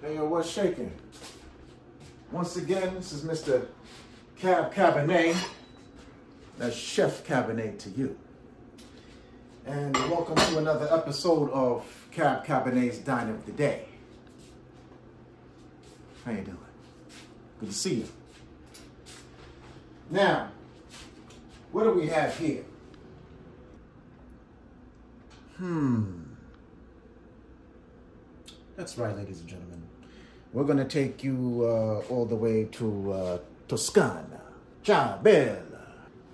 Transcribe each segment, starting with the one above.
Hey, what's shaking? Once again, this is Mr. Cab Cabernet. That's Chef Cabernet to you. And welcome to another episode of Cab Cabernet's Dine of the Day. How you doing? Good to see you. Now, what do we have here? That's right, ladies and gentlemen. We're going to take you all the way to Toscana, Ciao Bella,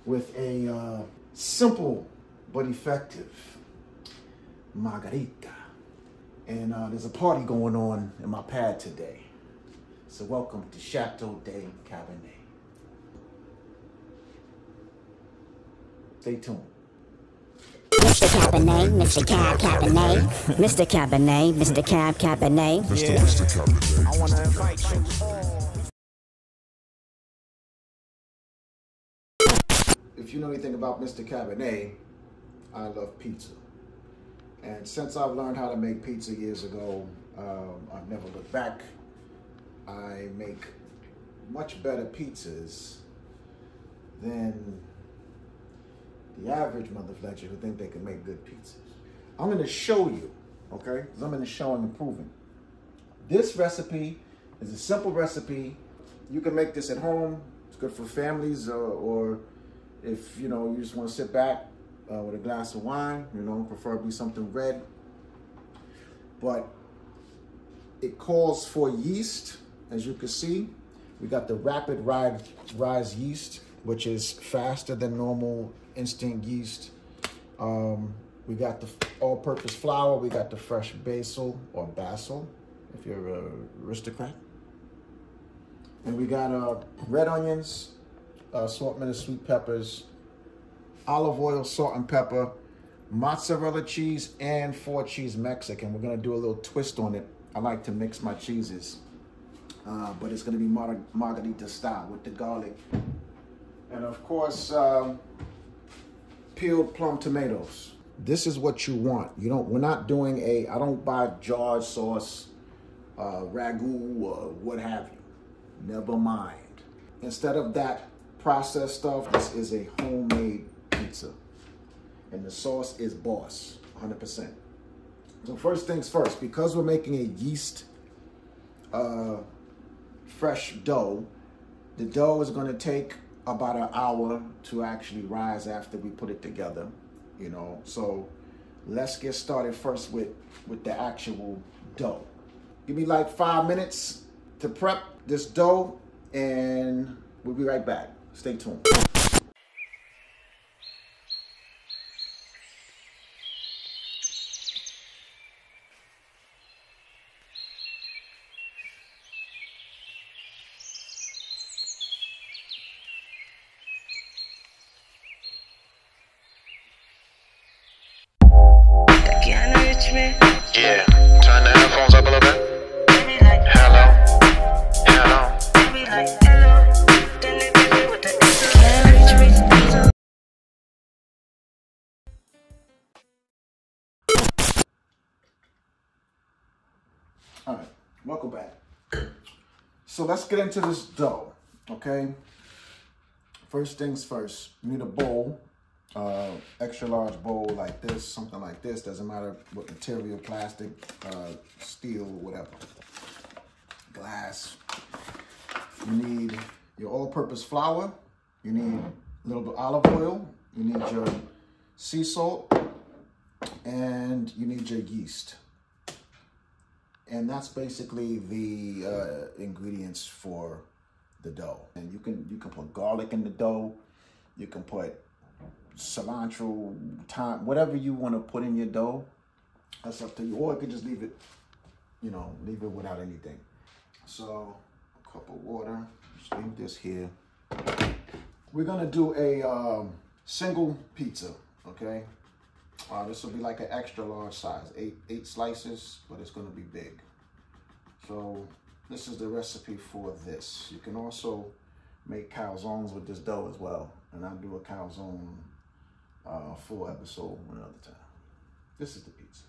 with a simple but effective Margherita. And there's a party going on in my pad today. So welcome to Chateau de Cabernet. Stay tuned. Mr. Cabernet, Mr. Cab Cabernet, Mr. Cabernet, Mr. Cab Cabernet. Mr. Cabernet. I want to invite you all. If you know anything about Mr. Cabernet, I love pizza. And since I've learned how to make pizza years ago, I've never looked back. I make much better pizzas than the average motherfucker who think they can make good pizzas. I'm gonna show you, okay? Because I'm in the show and improving. This recipe is a simple recipe. You can make this at home. It's good for families, or if you know you just want to sit back with a glass of wine, you know, preferably something red. But it calls for yeast, as you can see. We got the rapid rise yeast, which is faster than normal instant yeast. We got the all-purpose flour. We got the fresh basil, or basil, if you're an aristocrat. And we got red onions, assortment of sweet peppers, olive oil, salt and pepper, mozzarella cheese, and 4-cheese Mexican. We're gonna do a little twist on it. I like to mix my cheeses, but it's gonna be margarita style with the garlic. And of course, peeled plum tomatoes. This is what you want. You don't, we're not doing a, I don't buy jarred sauce, ragu, or what have you. Never mind. Instead of that processed stuff, this is a homemade pizza. And the sauce is boss, 100%. So first things first, because we're making a yeast fresh dough, the dough is gonna take about an hour to actually rise after we put it together, you know. So let's get started first with the actual dough. Give me like 5 minutes to prep this dough and we'll be right back. Stay tuned. Yeah, turn the headphones up a little bit. Hello, hello. All right, welcome back. So let's get into this dough, okay? First things first, you need a bowl. Extra large bowl like this, something like this, doesn't matter what material, plastic, steel, whatever, glass. You need your all-purpose flour, you need a little bit of olive oil, you need your sea salt, and you need your yeast. And that's basically the ingredients for the dough. And you can put garlic in the dough, you can put cilantro, thyme, whatever you want to put in your dough, that's up to you. Or you could just leave it, you know, leave it without anything. So a cup of water, just leave this here. We're gonna do a single pizza, okay? This will be like an extra large size, eight slices, but it's gonna be big. So this is the recipe for this. You can also make calzones with this dough as well. And I'll do a calzone full episode another time. This is the pizza.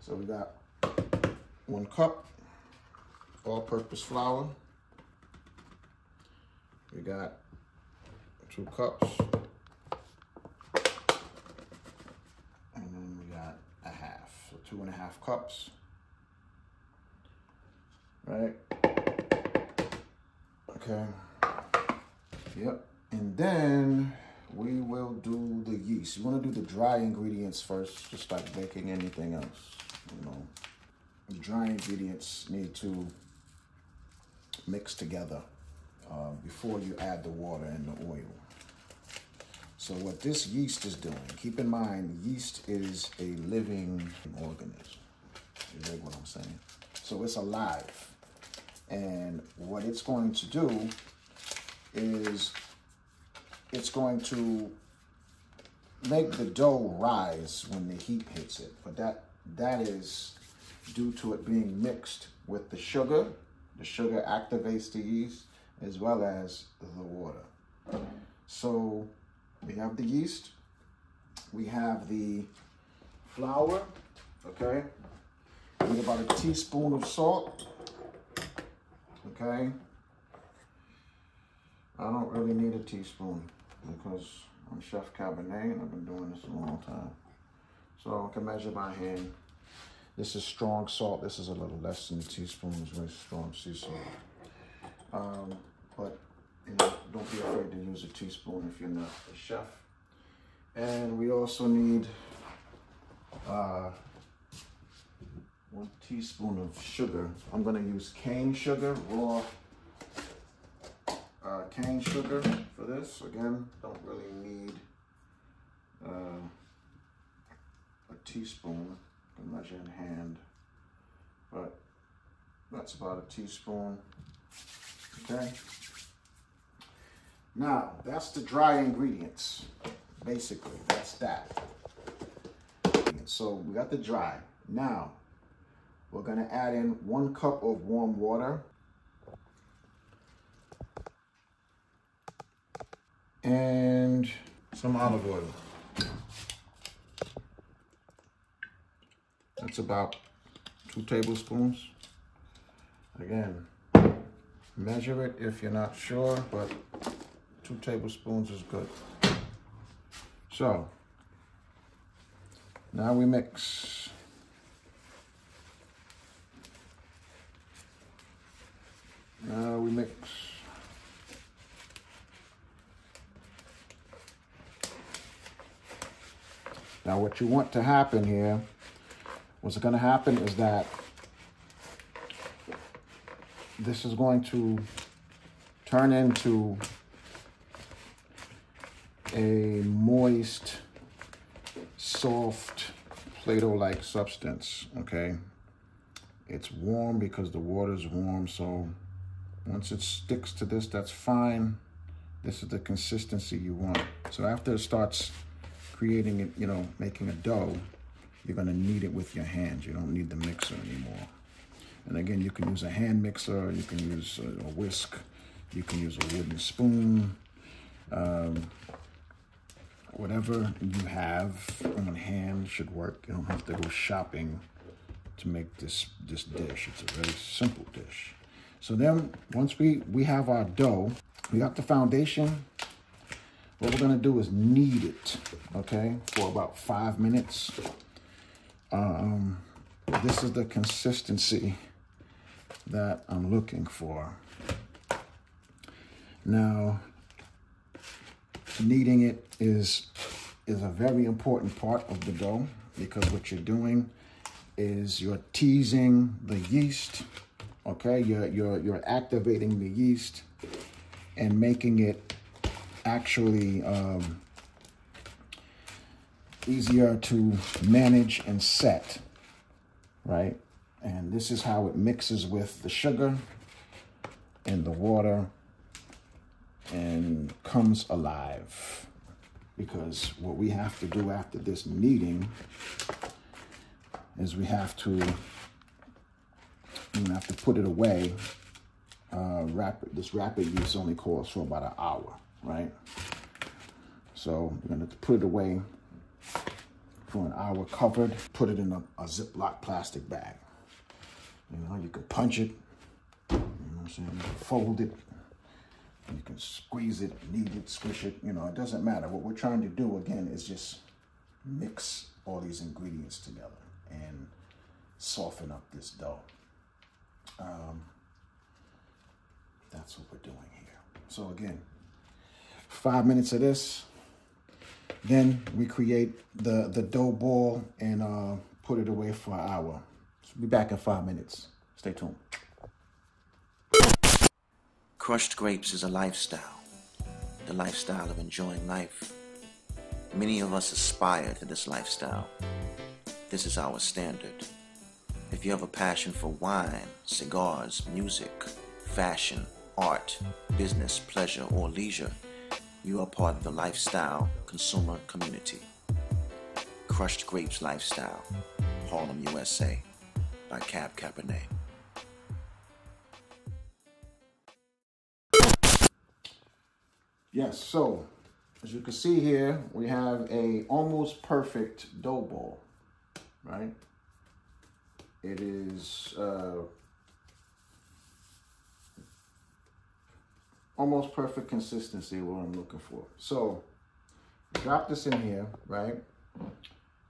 So we got 1 cup. all-purpose flour. We got 2 cups. And then we got a half, so 2.5 cups. Right? Okay. Yep. And then we will do the yeast. You want to do the dry ingredients first, just like baking anything else. You know, the dry ingredients need to mix together before you add the water and the oil. So what this yeast is doing, keep in mind, yeast is a living organism. You dig what I'm saying? So it's alive. And what it's going to do is it's going to make the dough rise when the heat hits it. But that is due to it being mixed with the sugar. The sugar activates the yeast as well as the water. So we have the yeast, we have the flour, okay? We need about 1 teaspoon of salt, okay? I don't really need 1 teaspoon because I'm Chef Cabernet and I've been doing this a long time. So I can measure by hand. This is strong salt. This is a little less than 1 teaspoon. It's very strong sea salt. But you know, don't be afraid to use 1 teaspoon if you're not a chef. And we also need 1 teaspoon of sugar. I'm gonna use cane sugar, raw cane sugar for this. Again, don't really need 1 teaspoon. I can measure in hand, but that's about 1 teaspoon. Okay. Now that's the dry ingredients. Basically, that's that. So we got the dry. Now we're gonna add in 1 cup of warm water. And some olive oil. That's about 2 tablespoons. Again, measure it if you're not sure, but 2 tablespoons is good. So, now we mix. Now we mix. Now what you want to happen here, what's going to happen is that this is going to turn into a moist, soft, Play-Doh-like substance, okay? It's warm because the water's warm, so once it sticks to this, that's fine. This is the consistency you want. So after it starts creating it, you know, making a dough, you're gonna knead it with your hands. You don't need the mixer anymore. And again, you can use a hand mixer, you can use a whisk, you can use a wooden spoon, whatever you have on hand should work. You don't have to go shopping to make this dish. It's a very simple dish. So then once we have our dough, we got the foundation. What we're gonna do is knead it, okay, for about 5 minutes. This is the consistency that I'm looking for. Now, kneading it is a very important part of the dough because what you're doing is you're teasing the yeast, okay? You're activating the yeast and making it actually easier to manage and set, right? And this is how it mixes with the sugar and the water and comes alive. Because what we have to do after this kneading is we have to, put it away. This rapid yeast only calls for about 1 hour, right? So we're gonna put it away for 1 hour covered, put it in a Ziploc plastic bag. You know, you could punch it, So you can fold it, you can squeeze it, knead it, squish it, you know, it doesn't matter. What we're trying to do, again, is just mix all these ingredients together and soften up this dough. That's what we're doing here. So again, 5 minutes of this. Then we create the dough ball and put it away for an hour. So we'll be back in 5 minutes. Stay tuned. Crushed Grapes is a lifestyle, the lifestyle of enjoying life. Many of us aspire to this lifestyle. This is our standard. If you have a passion for wine, cigars, music, fashion, art, business, pleasure, or leisure, you are part of the lifestyle consumer community. Crushed Grapes Lifestyle, Harlem, USA, by Cab Cabernet. Yes, so as you can see here, we have a almost perfect dough ball, right? It is almost perfect consistency, what I'm looking for. So drop this in here, right?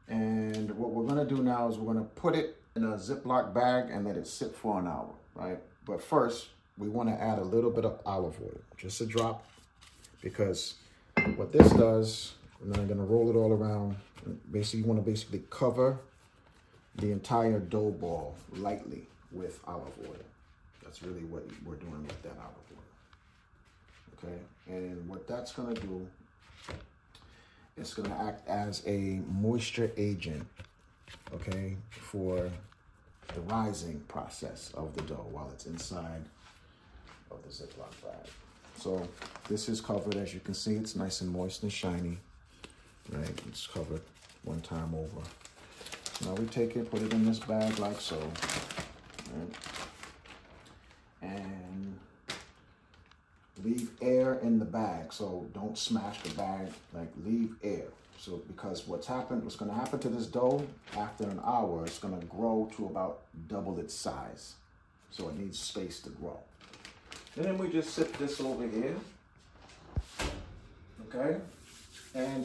And what we're gonna do now is we're gonna put it in a Ziploc bag and let it sit for an hour, right? But first, we wanna add a little bit of olive oil, just a drop, because what this does, and then I'm gonna roll it all around. Basically, you wanna basically cover the entire dough ball lightly with olive oil. That's really what we're doing with that olive oil. Okay, and what that's gonna do, it's gonna act as a moisture agent, okay, for the rising process of the dough while it's inside of the Ziploc bag. So this is covered, as you can see, it's nice and moist and shiny, right? It's covered one time over. Now we take it, put it in this bag like so, right? And leave air in the bag, so don't smash the bag, like leave air. So because what's gonna happen to this dough after an hour, it's gonna grow to about double its size. So it needs space to grow. And then we just sip this over here, okay? And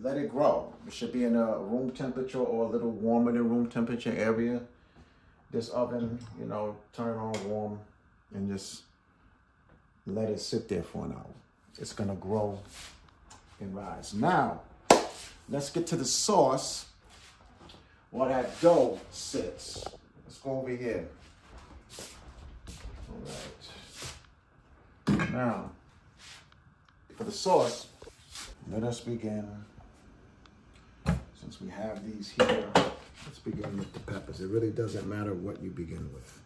let it grow. It should be in a room temperature or a little warmer than room temperature area. This oven, you know, turn on warm and just let it sit there for an hour. It's gonna grow and rise. Now, let's get to the sauce while that dough sits. Let's go over here. All right. Now, for the sauce, let us begin. Since we have these here, let's begin with the peppers. It really doesn't matter what you begin with.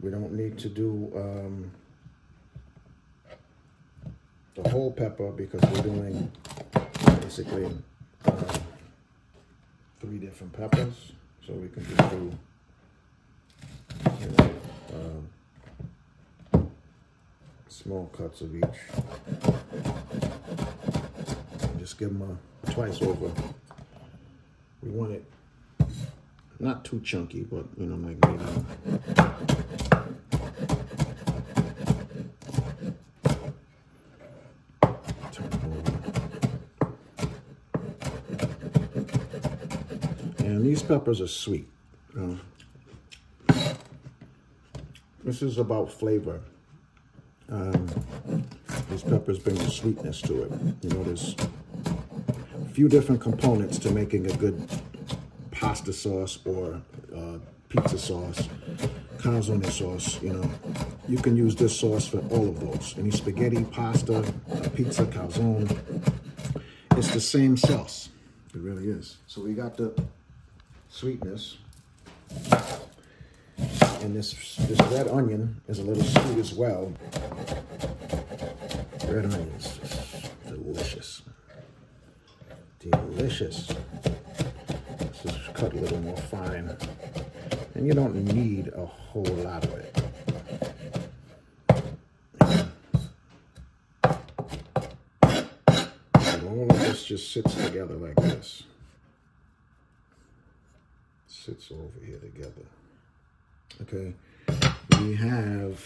We don't need to do the whole pepper because we're doing basically 3 different peppers. So we can just do, you know, small cuts of each. And just give them a twice over. We want it not too chunky, but you know, like maybe. And these peppers are sweet. This is about flavor. These peppers bring a sweetness to it. You know, there's a few different components to making a good pasta sauce or pizza sauce, consommé sauce, you know. You can use this sauce for all of those. Any spaghetti, pasta, pizza, calzone. It's the same sauce. It really is. So we got the sweetness, and this red onion is a little sweet as well. Red onion is just delicious, delicious. Let's just cut a little more fine, and you don't need a whole lot of it. All of this just sits together like this. sits over here together. Okay, we have,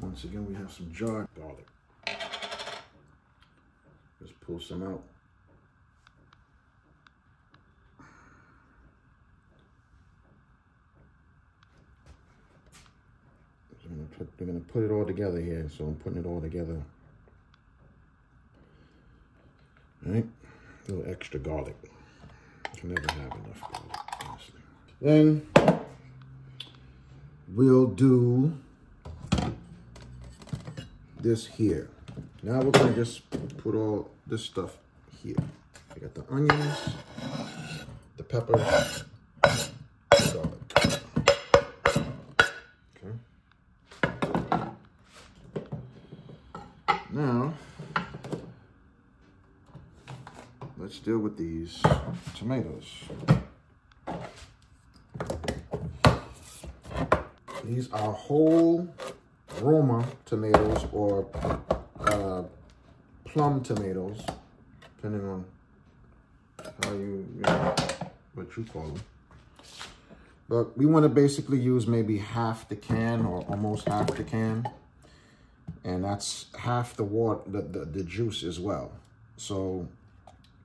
once again, we have some jarred garlic. Let's pull some out. We're gonna put it all together here, so I'm putting it all together. All right, a little extra garlic. You can never have enough garlic, honestly. Then we'll do this here. Now we're gonna just put all this stuff here. I got the onions, the pepper, the garlic. Now, let's deal with these tomatoes. These are whole Roma tomatoes or plum tomatoes, depending on how you know, what you call them. But we want to basically use maybe half the can or almost half the can. And that's half the water, the juice as well. So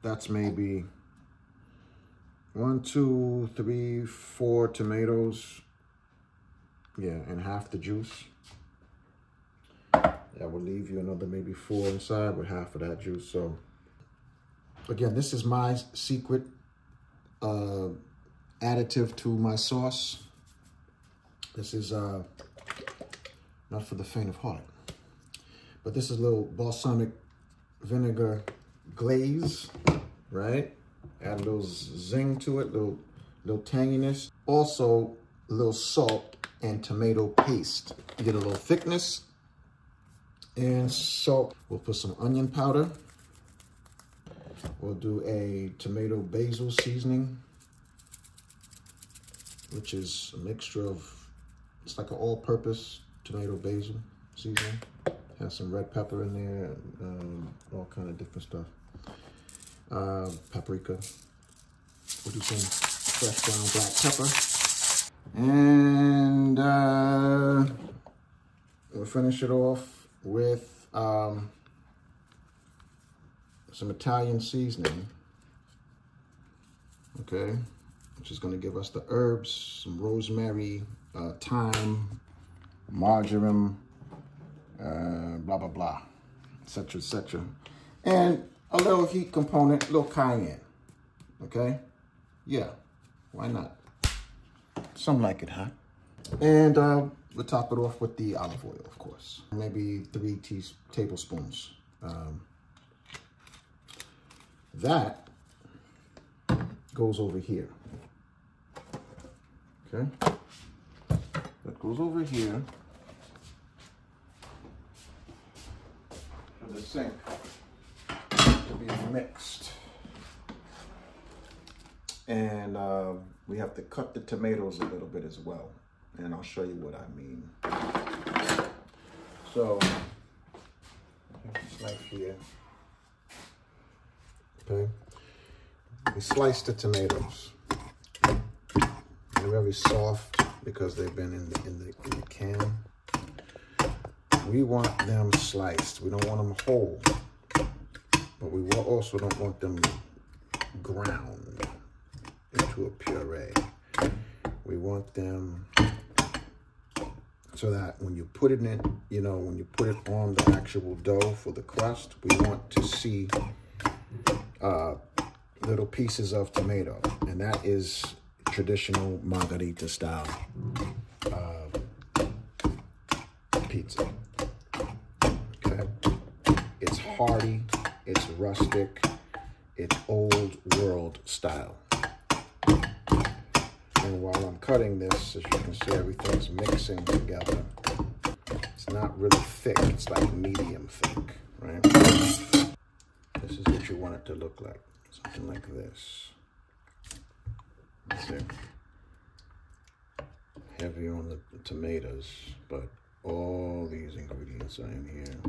that's maybe 4 tomatoes. Yeah, and half the juice. That will leave you another maybe 4 inside with half of that juice. So again, this is my secret additive to my sauce. This is not for the faint of heart. But this is a little balsamic vinegar glaze, right? Add a little zing to it, little tanginess. Also, a little salt and tomato paste. You get a little thickness and salt. We'll put some onion powder. We'll do a tomato basil seasoning, which is a mixture of, it's like an all-purpose tomato basil seasoning. Has some red pepper in there, all kind of different stuff. Paprika. We'll do some fresh ground black pepper. And we'll finish it off with some Italian seasoning. Okay, which is gonna give us the herbs, some rosemary, thyme, marjoram, blah, blah, blah, et cetera, et cetera. And a little heat component, a little cayenne, okay? Yeah, why not? Some like it hot. Huh? And we'll top it off with the olive oil, of course. Maybe 3 tablespoons. That goes over here, okay? That goes over here. The sink to be mixed, and we have to cut the tomatoes a little bit as well, and I'll show you what I mean. So right here, okay, we slice the tomatoes. They're very soft because they've been in the can. We want them sliced. We don't want them whole, but we also don't want them ground into a puree. We want them so that when you put it in, you know, when you put it on the actual dough for the crust, we want to see little pieces of tomato, and that is traditional Margherita style pizza. It's hearty, it's rustic, it's old world style. And while I'm cutting this, as you can see, everything's mixing together. It's not really thick, it's like medium thick, right? This is what you want it to look like, something like this. That's it. Heavy on the tomatoes, but all these ingredients are in here.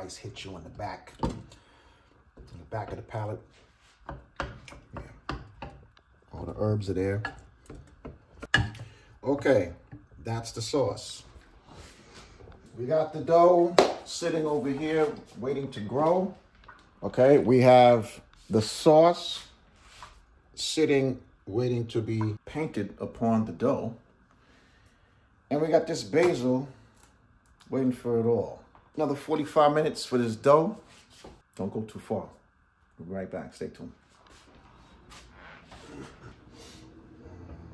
spice hits you in the back of the palate. Yeah. All the herbs are there. Okay, that's the sauce. We got the dough sitting over here waiting to grow. Okay, we have the sauce sitting waiting to be painted upon the dough. And we got this basil waiting for it all. Another 45 minutes for this dough. Don't go too far. We'll be right back. Stay tuned.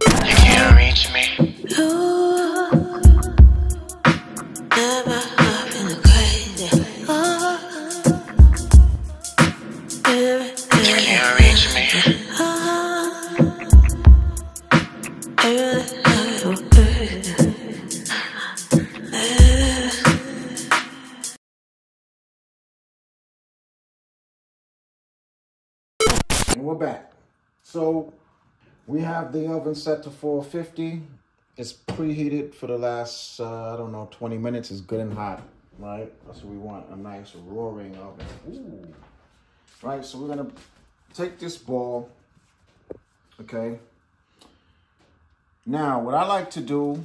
You can't reach me. No, never have been crazy. You can't reach me. We're back. So we have the oven set to 450. It's preheated for the last, I don't know, 20 minutes. It's good and hot, right? That's what we want, a nice roaring oven. Ooh. Right, so we're gonna take this ball, okay? Now, what I like to do,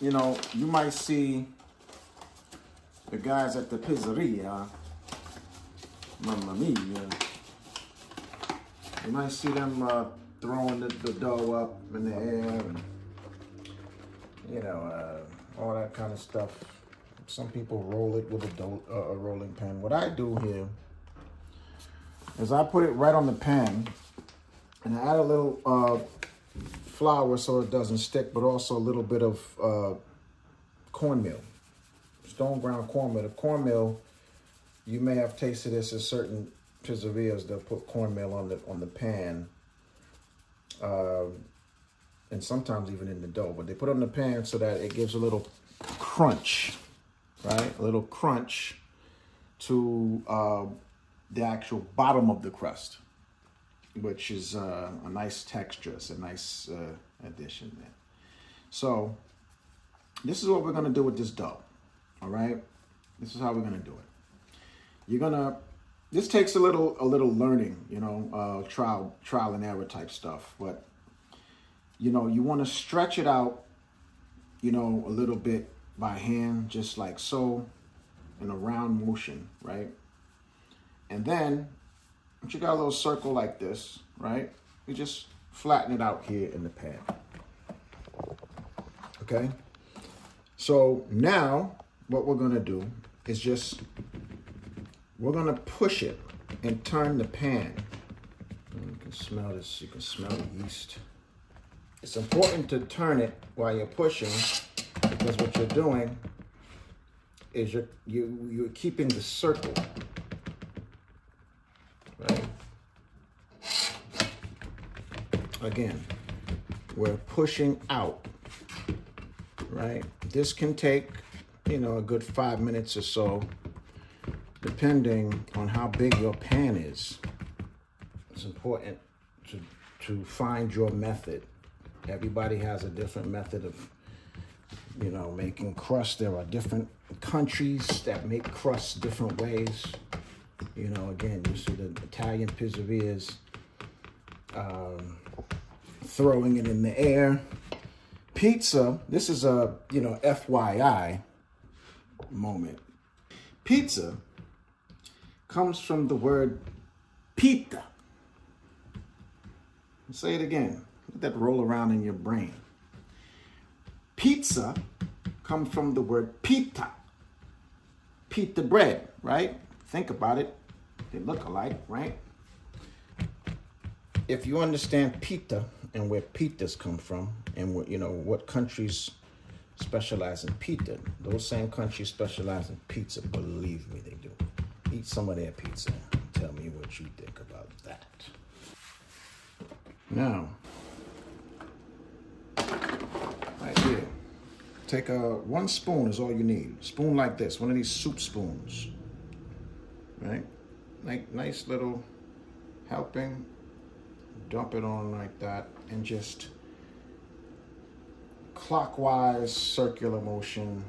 you know, you might see the guys at the pizzeria, mamma mia, you might see them throwing the dough up in the air and, you know, all that kind of stuff. Some people roll it with a rolling pin. What I do here is I put it right on the pan and I add a little flour so it doesn't stick, but also a little bit of cornmeal, stone ground cornmeal. The cornmeal, you may have tasted this in certain pizzerias, they'll put cornmeal on the pan, and sometimes even in the dough, but they put it on the pan so that it gives a little crunch, right? A little crunch to the actual bottom of the crust, which is a nice texture. It's a nice addition there. So this is what we're going to do with this dough, all right? This is how we're going to do it. You're going to... This takes a little learning, you know, trial and error type stuff. But, you know, you want to stretch it out, you know, a little bit by hand, just like so, in a round motion, right? And then, once you got a little circle like this, right, you just flatten it out here in the pan. Okay? So now, what we're going to do is just... We're gonna push it and turn the pan. You can smell this, you can smell the yeast. It's important to turn it while you're pushing, because what you're doing is you're keeping the circle, right? Again, we're pushing out, right? This can take, you know, a good 5 minutes or so, depending on how big your pan is. It's important to find your method. Everybody has a different method of, you know, making crust. There are different countries that make crust different ways. You know, again, you see the Italian pizzerias throwing it in the air. Pizza, this is a, you know, FYI moment. Pizza comes from the word pita. Say it again. Let that roll around in your brain. Pizza comes from the word pita. Pita bread, right? Think about it. They look alike, right? If you understand pita and where pitas come from and what, you know, what countries specialize in pita, those same countries specialize in pizza. Believe me, they do. Eat some of their pizza. Tell me what you think about that. Now, right here, take one spoon is all you need. A spoon like this, one of these soup spoons, right? Like nice little helping. Dump it on like that and just clockwise circular motion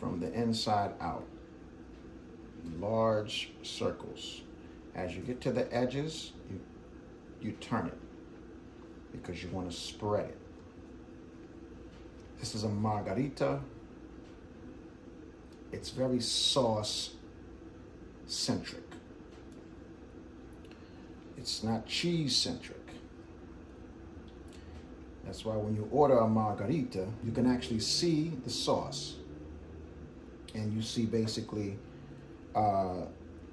from the inside out. large circles. As you get to the edges, you turn it because you want to spread it. This is a margherita. It's very sauce-centric. It's not cheese-centric. That's why when you order a margherita, you can actually see the sauce. And you see basically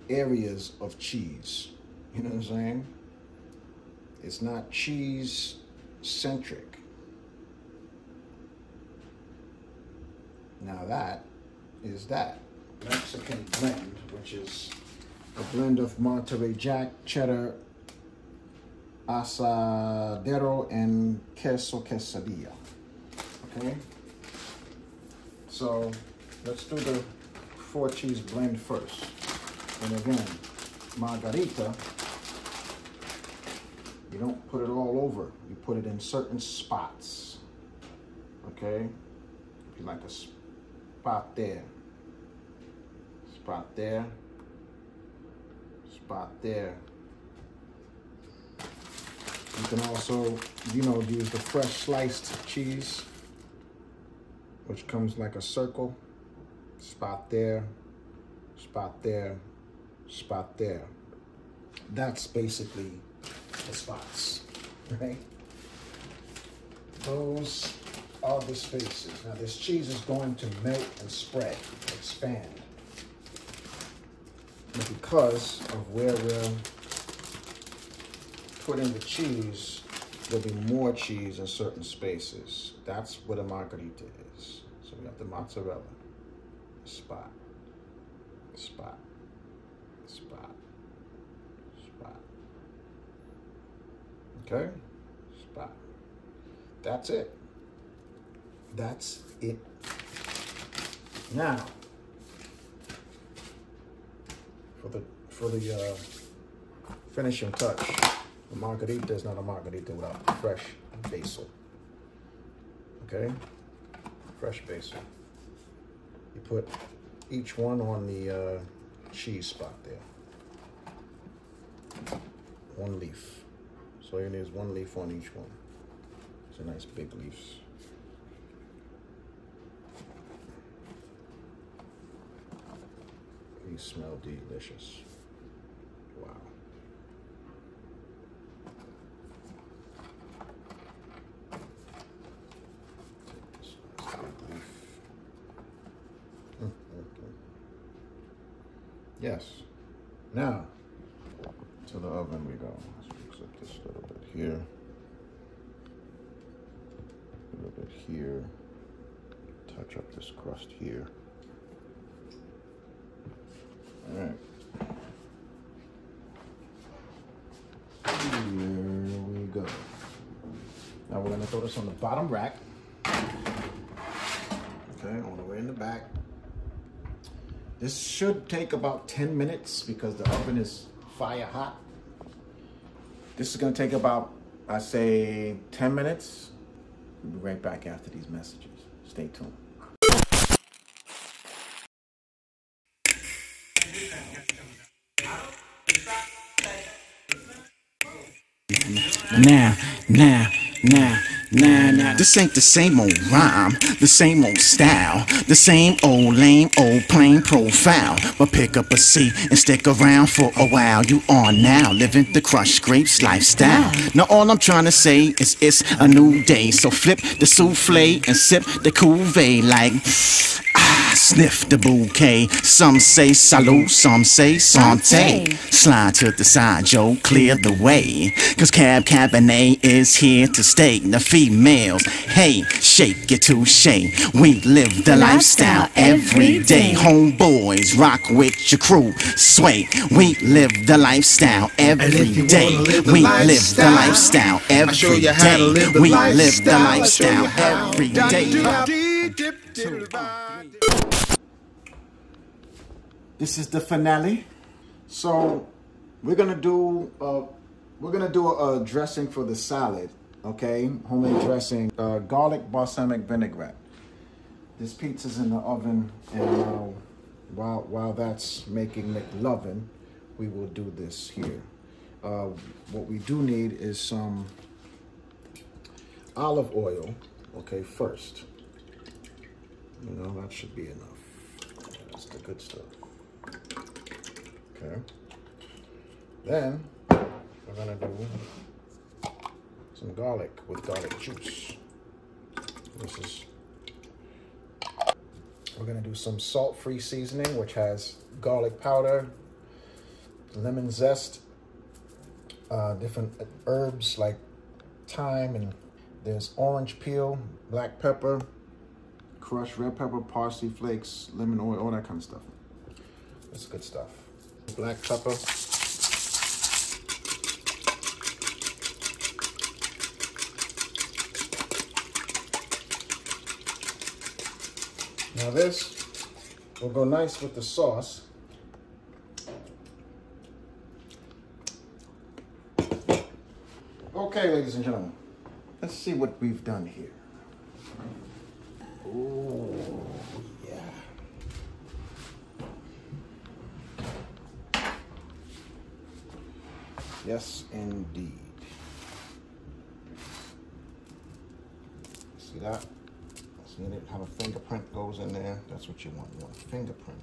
areas of cheese. You know what I'm saying? It's not cheese-centric. Now that is that Mexican blend, which is a blend of Monterey Jack, cheddar, asadero, and queso quesadilla. Okay? So let's do the 4 cheese blend first. And again, margherita, you don't put it all over. You put it in certain spots. Okay? If you like a spot there, spot there, spot there. You can also, you know, use the fresh sliced cheese, which comes like a circle. Spot there, spot there, spot there. That's basically the spots, right? Those are the spaces. Now this cheese is going to melt and spread, expand. And because of where we're putting the cheese, there'll be more cheese in certain spaces. That's what a margherita is. So we have the mozzarella, spot, spot, spot, spot. Okay, spot. That's it. That's it. Now, for the finishing touch, the margherita is not a margherita without fresh basil. Okay, fresh basil. You put each one on the cheese spot there. 1 leaf. So you need 1 leaf on each one. It's a nice big leaves. These smell delicious. Wow. Take this nice big leaf. Okay. Yes. Now, to the oven we go. Let's mix up this little bit here. A little bit here. Touch up this crust here. All right, here we go. Now we're gonna throw this on the bottom rack. Okay, all the way in the back. This should take about 10 minutes because the oven is fire hot. This is gonna take about, I say, 10 minutes. We'll be right back after these messages. Stay tuned. Nah. This ain't the same old rhyme, the same old style, the same old lame, old plain profile. But pick up a seat and stick around for a while. You are now living the Crushed Grapes lifestyle. Now all I'm trying to say is it's a new day. So flip the souffle and sip the cuvee like... Sniff the bouquet. Some say salute, some say santé. Slide to the side, yo, clear the way. Cause Cab Cabernet is here to stay. The females, hey, shake it to shake. We live the lifestyle every day. Homeboys, rock with your crew, sway. We live the lifestyle every day. We live the lifestyle every day. We live the lifestyle every day. This is the finale. So we're gonna do a dressing for the salad, okay? Homemade dressing, garlic balsamic vinaigrette. This pizza's in the oven and while that's making McLovin, we will do this here. What we do need is some olive oil, okay, first. You know, that should be enough. That's the good stuff. Okay. Then we're gonna do some garlic with garlic juice. This is, we're gonna do some salt-free seasoning, which has garlic powder, lemon zest, different herbs like thyme, and there's orange peel, black pepper, crushed red pepper, parsley flakes, lemon oil, all that kind of stuff. That's good stuff. Black pepper. Now this will go nice with the sauce. Okay, ladies and gentlemen, let's see what we've done here. Oh, yeah. Yes, indeed. See that? See it? How a fingerprint goes in there? That's what you want. You want a fingerprint.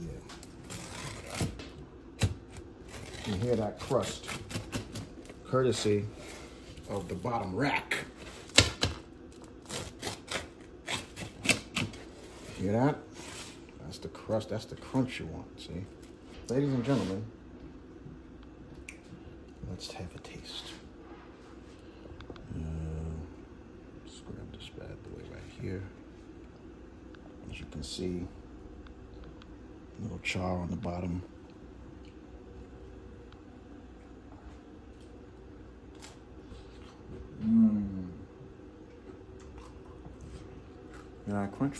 Yeah. You hear that crust, courtesy of the bottom rack. Hear that? That's the crust, that's the crunch you want, see? Ladies and gentlemen, let's have a taste. Let's grab this bad boy right here. As you can see, a little char on the bottom. Mmm. You know that crunch?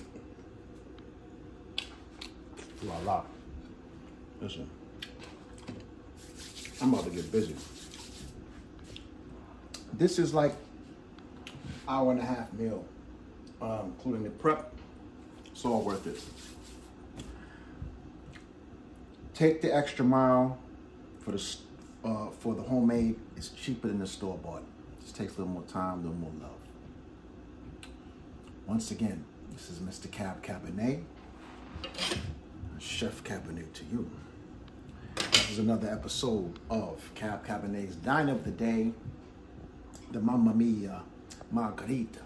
La la. Listen, I'm about to get busy. This is like hour-and-a-half meal, including the prep. It's all worth it. Take the extra mile for the homemade. It's cheaper than the store-bought. It just takes a little more time, a little more love. Once again, this is Mr. Cab Cabernet. Chef Cabernet to you. This is another episode of Cab Cabernet's Dine of the Day, the Mamma Mia Margherita.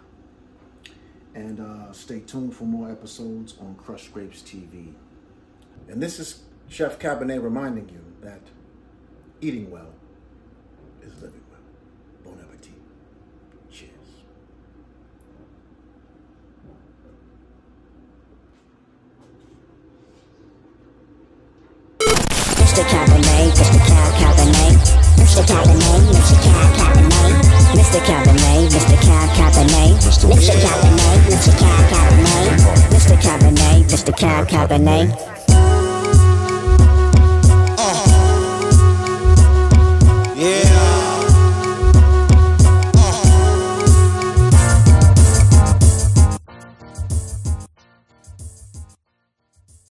And stay tuned for more episodes on Crushed Grapes TV. And this is Chef Cabernet reminding you that eating well is living well. Bon appetit. Cheers. Mr. Cabernet, Mr. Cab Cabernet, Mr. Cabernet, Mr. Cab Cabernet, Mr. Cabernet, Mr. Cab Cabernet, Mr. Cabernet, Mr. Cab Cabernet, Mr. Cabernet, Mr. Cab Cabernet.